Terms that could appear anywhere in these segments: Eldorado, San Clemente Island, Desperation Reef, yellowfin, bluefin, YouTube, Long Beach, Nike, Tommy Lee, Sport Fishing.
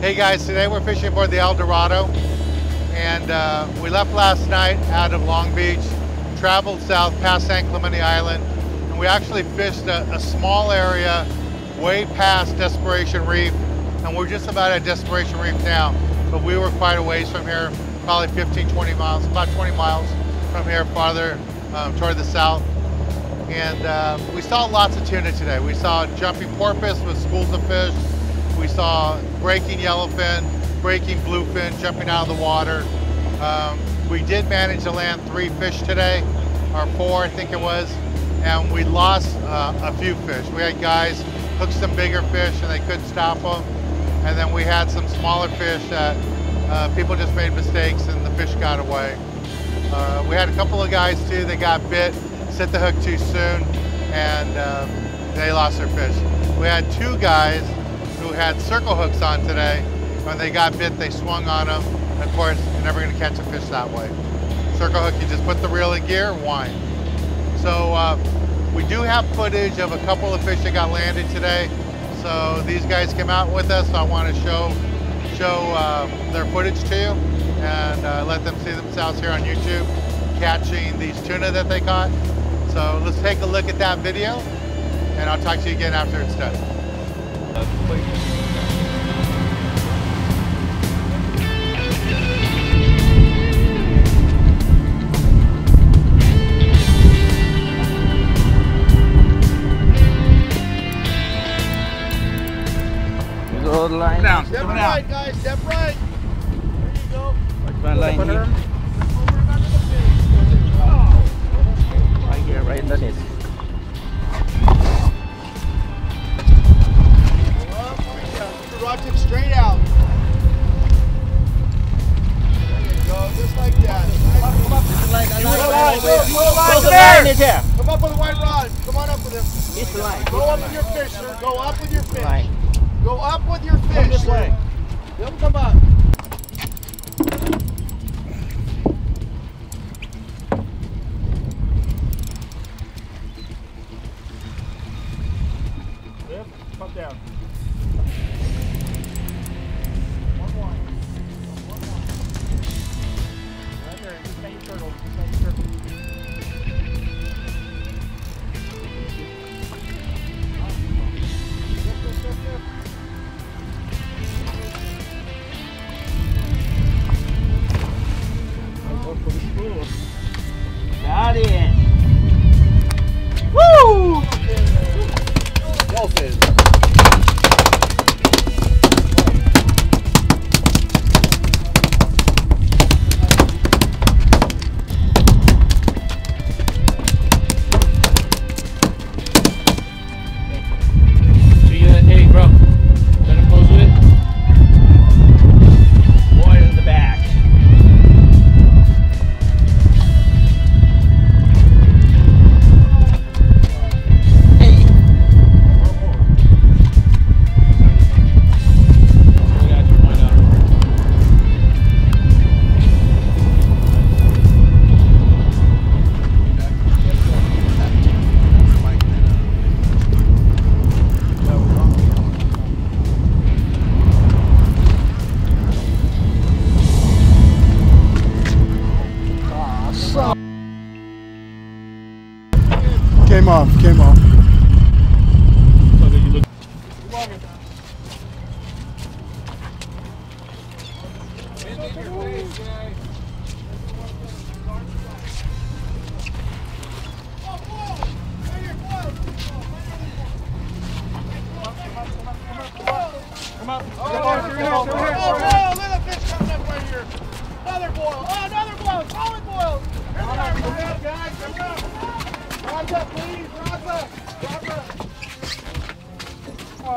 Hey guys, today we're fishing aboard the Eldorado, and we left last night out of Long Beach, traveled south past San Clemente Island, and we actually fished a small area way past Desperation Reef, and we're just about at Desperation Reef now, but we were quite a ways from here, probably 15, 20 miles, about 20 miles from here, farther toward the south. And we saw lots of tuna today. We saw jumping porpoise with schools of fish. We saw breaking yellowfin, breaking bluefin, jumping out of the water. We did manage to land three fish today, or four I think it was, and we lost a few fish. We had guys hook some bigger fish and they couldn't stop them. And then we had some smaller fish that people just made mistakes and the fish got away. We had a couple of guys too that got bit, set the hook too soon, and they lost their fish. We had two guys who had circle hooks on today. When they got bit, they swung on them. Of course, you're never gonna catch a fish that way. Circle hook, you just put the reel in gear, wind. So we do have footage of a couple of fish that got landed today. So these guys came out with us. So I wanna show their footage to you and let them see themselves here on YouTube catching these tuna that they caught. So let's take a look at that video and I'll talk to you again after it's done. Good line. Down. Step right, guys. Step right. There you go. What's my line here? Over under the fish. Oh. Right here, right underneath. Rod tip straight out. There you go, just like that. Come up with like a line. There. Come up with a white rod. Come on up with him. It's the line. Go up with your fish, sir. Go up with your fish. Go up with your fish. Come this way. Don't come up. Yep, come down. Got it. Woo! Dolphin. Came off.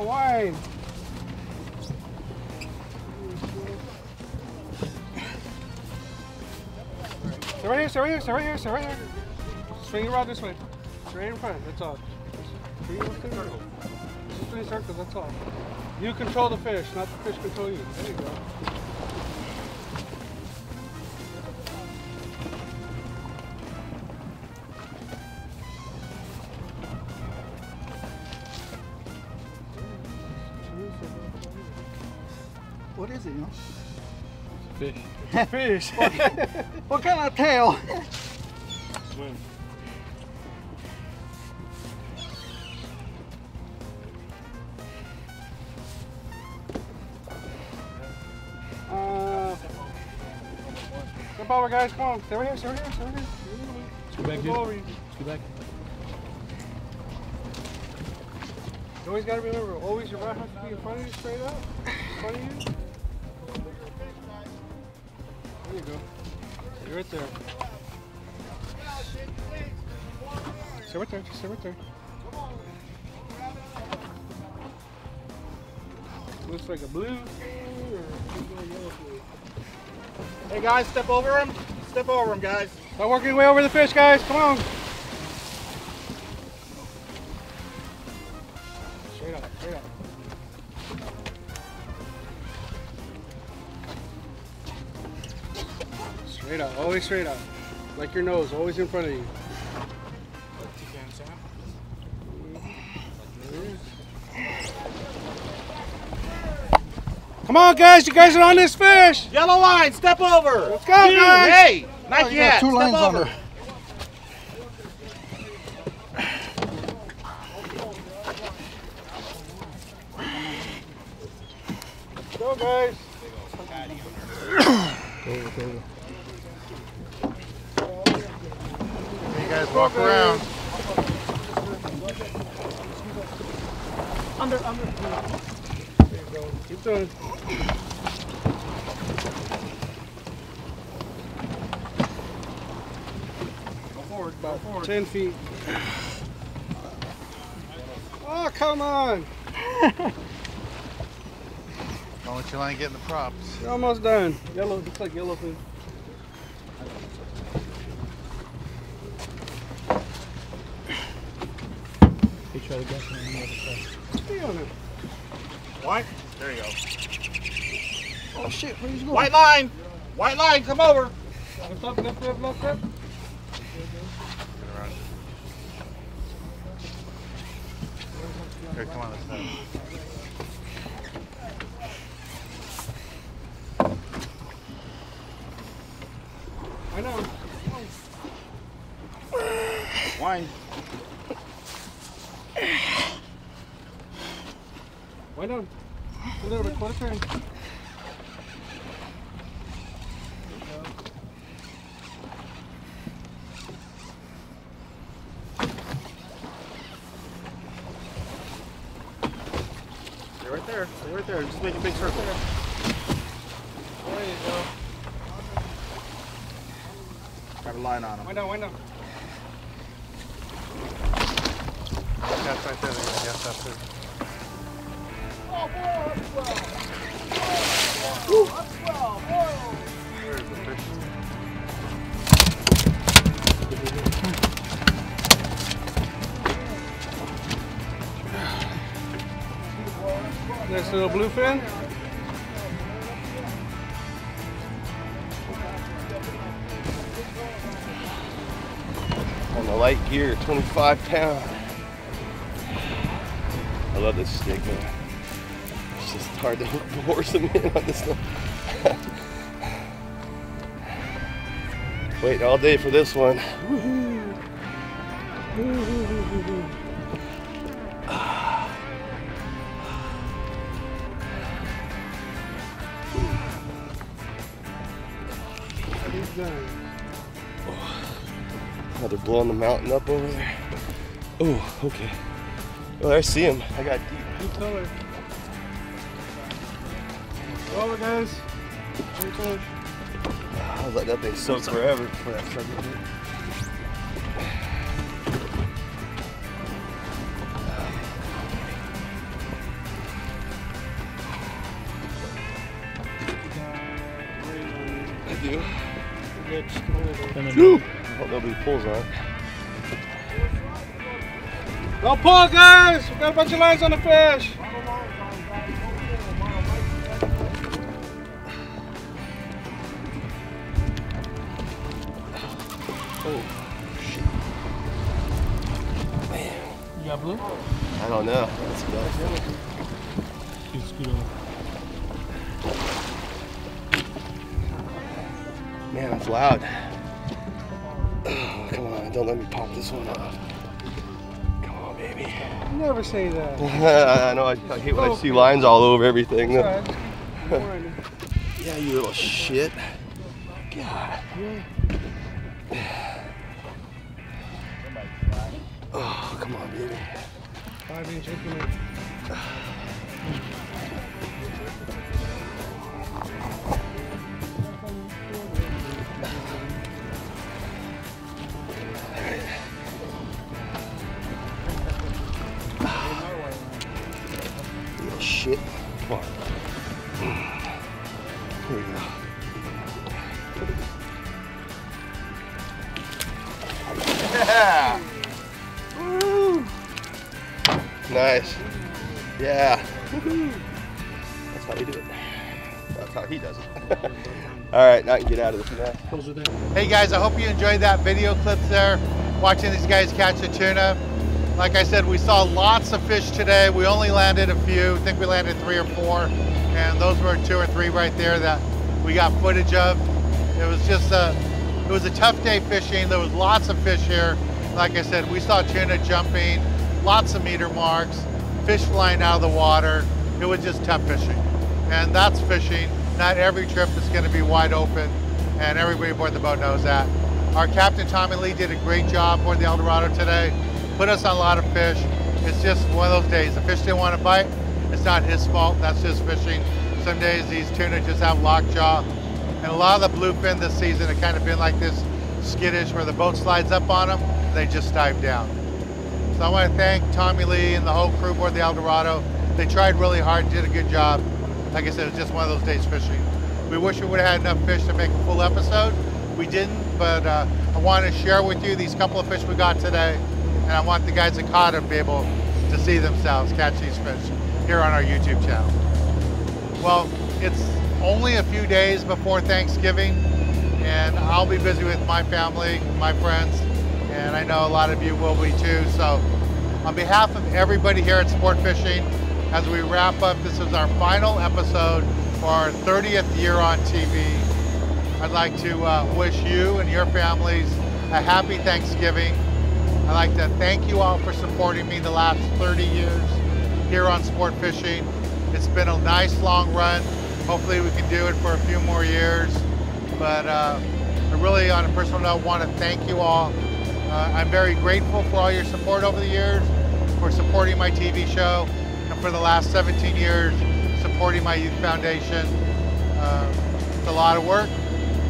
Wide. So right here, so right here, so right here, so right here. Swing your rod this way. Straight in front, that's all. Swing your circle. Just three circles, that's all. You control the fish, not the fish control you. There you go. What is it, you know? Fish. It's a fish. What kind of tail? Swim. Step over, guys. Come on. Stay right here. Stay right here. Stay right here. Let's go back, dude. Let's go back. You always gotta remember, always your right hand has to be in front of you, straight up. In front of you. There you go. Stay right there. Stay right there. Just stay right there. Looks like a blue or a yellowfin. Hey guys, step over him. Step over him, guys. Start working your way over the fish, guys. Come on. Straight up, straight up. Straight up, always straight up. Like your nose, always in front of you. Come on, guys! You guys are on this fish. Yellow line, step over. Let's go, dude, guys! Hey, Nike hat. Two lines on her. Let's go, guys. Hey, you guys, walk around. Under, under. Keep going. About forward. 10 feet. Oh, come on! Don't let your line get in the props. You're almost done. Yellow, looks like yellowfin. He tried to get on the other side. Stay on it. What? There you go. Oh shit, where you going? White line, come over. Lift up. Here, come on, let's go. I know. Wine. Wind down. A little bit closer. There you go. Stay right there. Stay right there. Just make a big circle. There you go. Grab a line on him. Wind down, wind down. That's right there. Yes, that's it. Nice little bluefin. On the light gear, 25 pound. I love this stick, man. It's just hard to horse them in on this one. Waiting all day for this one. Oh, they're blowing the mountain up over there. Oh, okay. Well, I see him. I got deep. Over, guys. I was like, that thing soaked forever before that truck did it. I do. No. I hope nobody pulls on it. Don't pull, guys! We got a bunch of lines on the fish. Oh, shit. Man. You got blue? I don't know. Let's go. Man, that's loud. Oh, come on, don't let me pop this one off. Come on, baby. You never say that. I know, I hate when I see lines all over everything. Right. Yeah, you little shit. God. Yeah. Oh, come on, baby. 5 inch increment. Little shit. Come on. Here we go. Yeah! Woo! Nice. Yeah. That's how you do it. That's how he does it. All right, now I can get out of this. Hey guys, I hope you enjoyed that video clip there, watching these guys catch the tuna. Like I said, we saw lots of fish today. We only landed a few. I think we landed 3 or 4, and those were 2 or 3 right there that we got footage of. It was just a tough day fishing. There was lots of fish here. Like I said, we saw tuna jumping, lots of meter marks, fish flying out of the water. It was just tough fishing. And that's fishing. Not every trip is going to be wide open, and everybody aboard the boat knows that. Our captain, Tommy Lee, did a great job aboard the Eldorado today. Put us on a lot of fish. It's just one of those days. The fish didn't want to bite. It's not his fault. That's just fishing. Some days these tuna just have lockjaw. And a lot of the bluefin this season have kind of been like this, skittish, where the boat slides up on them, and they just dive down. So I want to thank Tommy Lee and the whole crew aboard the Eldorado. They tried really hard, did a good job. Like I said, it was just one of those days fishing. We wish we would have had enough fish to make a full episode. We didn't, but I want to share with you these couple of fish we got today, and I want the guys that caught them to be able to see themselves catch these fish here on our YouTube channel. Well, it's only a few days before Thanksgiving, and I'll be busy with my family, my friends, and I know a lot of you will be too. So on behalf of everybody here at Sport Fishing, as we wrap up, this is our final episode for our 30th year on TV. I'd like to wish you and your families a happy Thanksgiving. I'd like to thank you all for supporting me the last 30 years here on Sport Fishing. It's been a nice long run. Hopefully we can do it for a few more years. But I really, on a personal note, want to thank you all. I'm very grateful for all your support over the years, for supporting my TV show, and for the last 17 years, supporting my youth foundation. It's a lot of work,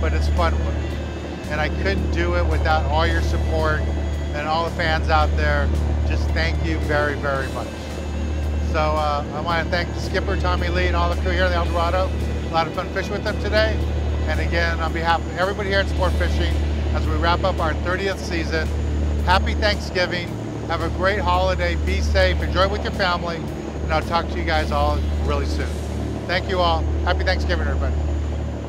but it's fun work. And I couldn't do it without all your support and all the fans out there. Just thank you very, very much. So I want to thank the skipper, Tommy Lee, and all the crew here in the Eldorado. A lot of fun fishing with them today. And again, on behalf of everybody here at Sport Fishing, as we wrap up our 30th season, happy Thanksgiving. Have a great holiday. Be safe. Enjoy with your family. And I'll talk to you guys all really soon. Thank you all. Happy Thanksgiving, everybody.